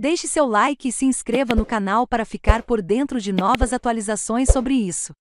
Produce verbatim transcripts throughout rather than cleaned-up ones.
Deixe seu like e se inscreva no canal para ficar por dentro de novas atualizações sobre isso.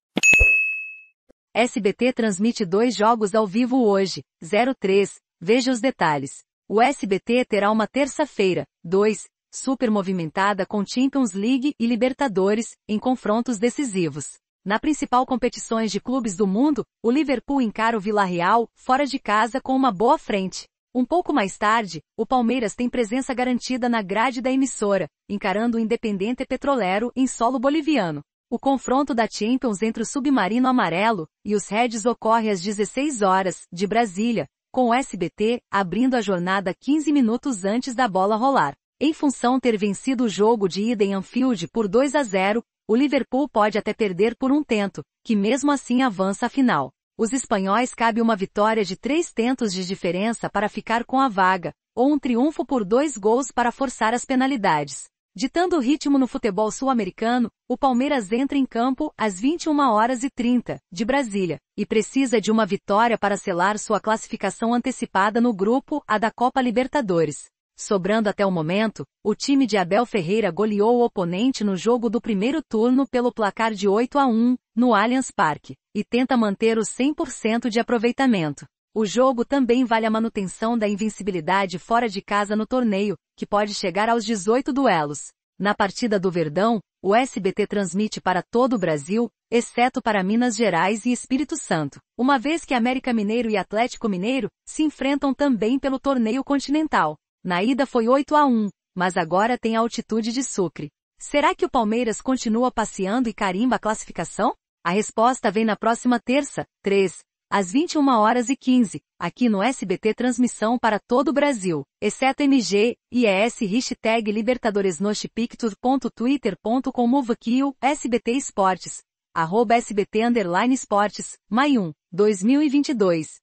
S B T transmite dois jogos ao vivo hoje, zero três, veja os detalhes. O S B T terá uma terça-feira, dois, super movimentada com Champions League e Libertadores, em confrontos decisivos. Na principal competições de clubes do mundo, o Liverpool encara o Villarreal, fora de casa com uma boa frente. Um pouco mais tarde, o Palmeiras tem presença garantida na grade da emissora, encarando o Independiente Petrolero em solo boliviano. O confronto da Champions entre o Submarino Amarelo e os Reds ocorre às dezesseis horas, de Brasília, com o S B T abrindo a jornada quinze minutos antes da bola rolar. Em função ter vencido o jogo de ida em Anfield por dois a zero, o Liverpool pode até perder por um tento, que mesmo assim avança à final. Os espanhóis cabe uma vitória de três tentos de diferença para ficar com a vaga, ou um triunfo por dois gols para forçar as penalidades. Ditando o ritmo no futebol sul-americano, o Palmeiras entra em campo às vinte e uma horas e trinta, de Brasília, e precisa de uma vitória para selar sua classificação antecipada no grupo A da Copa Libertadores. Sobrando até o momento, o time de Abel Ferreira goleou o oponente no jogo do primeiro turno pelo placar de oito a um, no Allianz Parque, e tenta manter os cem por cento de aproveitamento. O jogo também vale a manutenção da invencibilidade fora de casa no torneio, que pode chegar aos dezoito duelos. Na partida do Verdão, o S B T transmite para todo o Brasil, exceto para Minas Gerais e Espírito Santo, uma vez que América Mineiro e Atlético Mineiro se enfrentam também pelo torneio continental. Na ida foi oito a um, mas agora tem altitude de Sucre. Será que o Palmeiras continua passeando e carimba a classificação? A resposta vem na próxima terça, três, às vinte e uma horas e quinze, aqui no S B T transmissão para todo o Brasil, exceto M G, I E S, hashtag LibertadoresNoSBT.twitter ponto com S B T Esportes, arroba S B T underline Esportes, maio um, dois mil e vinte e dois.